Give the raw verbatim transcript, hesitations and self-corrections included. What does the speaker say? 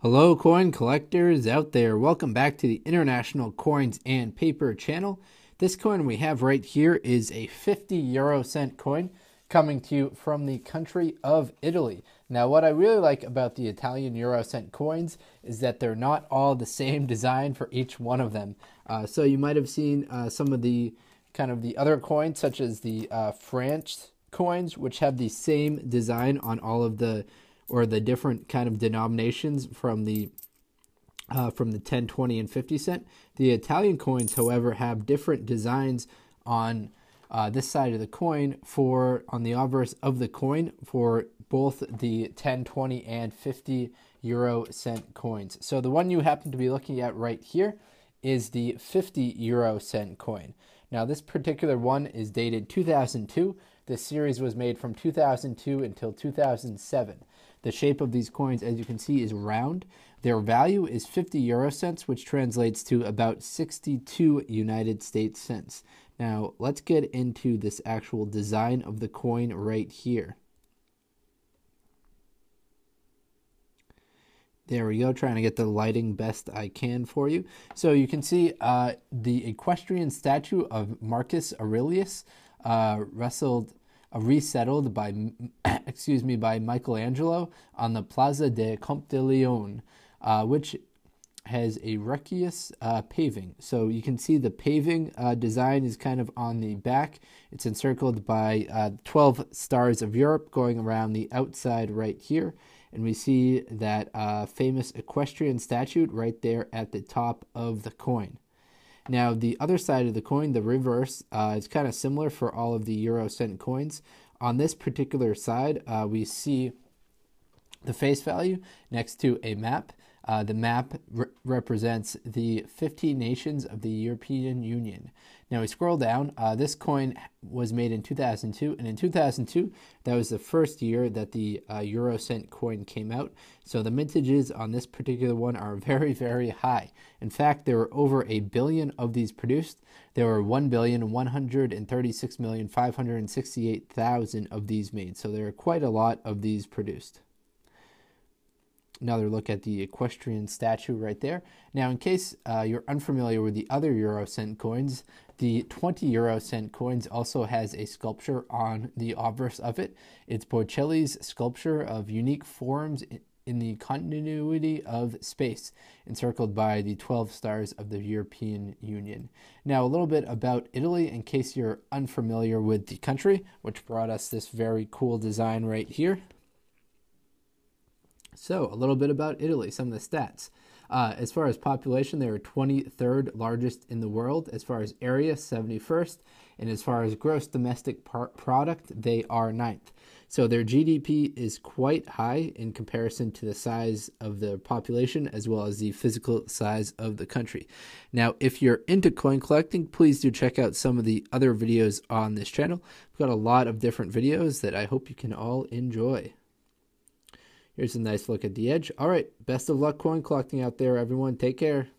Hello coin collectors out there, welcome back to the International Coins and Paper channel. This coin we have right here is a fifty euro cent coin coming to you from the country of Italy. Now what I really like about the Italian euro cent coins is that they're not all the same design for each one of them. Uh, so you might have seen uh, some of the kind of the other coins such as the uh, French coins, which have the same design on all of the or the different kind of denominations from the uh, from the ten, twenty, and fifty cent. The Italian coins, however, have different designs on uh, this side of the coin for on the obverse of the coin for both the ten, twenty, and fifty euro cent coins. So the one you happen to be looking at right here is the fifty euro cent coin. Now this particular one is dated two thousand two. This series was made from two thousand two until two thousand seven. The shape of these coins, as you can see, is round. Their value is fifty euro cents, which translates to about sixty-two United States cents. Now, let's get into this actual design of the coin right here. There we go, trying to get the lighting best I can for you. So you can see uh, the equestrian statue of Marcus Aurelius, uh, wrestled Uh, resettled by, excuse me, by Michelangelo on the Plaza de Comte de Leon, uh, which has a rucous uh, paving. So you can see the paving uh, design is kind of on the back. It's encircled by uh, twelve stars of Europe going around the outside right here. And we see that uh, famous equestrian statue right there at the top of the coin. Now, the other side of the coin, the reverse, uh, is kind of similar for all of the euro cent coins. On this particular side, uh, we see the face value next to a map. Uh, the map re represents the fifteen nations of the European Union. Now, we scroll down. Uh, this coin was made in two thousand two, and in two thousand two, that was the first year that the uh, euro cent coin came out. So the mintages on this particular one are very, very high. In fact, there were over a billion of these produced. There were one billion, one hundred thirty-six million, five hundred sixty-eight thousand of these made. So there are quite a lot of these produced. Another look at the equestrian statue right there. Now, in case uh, you're unfamiliar with the other euro cent coins, the twenty euro cent coins also has a sculpture on the obverse of it. It's Botticelli's sculpture of unique forms in the continuity of space, encircled by the twelve stars of the European Union. Now, a little bit about Italy, in case you're unfamiliar with the country, which brought us this very cool design right here. So, a little bit about Italy, some of the stats. Uh, as far as population, they are twenty-third largest in the world. As far as area, seventy-first. And as far as gross domestic product, they are ninth. So their G D P is quite high in comparison to the size of the population as well as the physical size of the country. Now, if you're into coin collecting, please do check out some of the other videos on this channel. We've got a lot of different videos that I hope you can all enjoy. Here's a nice look at the edge. All right, best of luck coin collecting out there, everyone. Take care.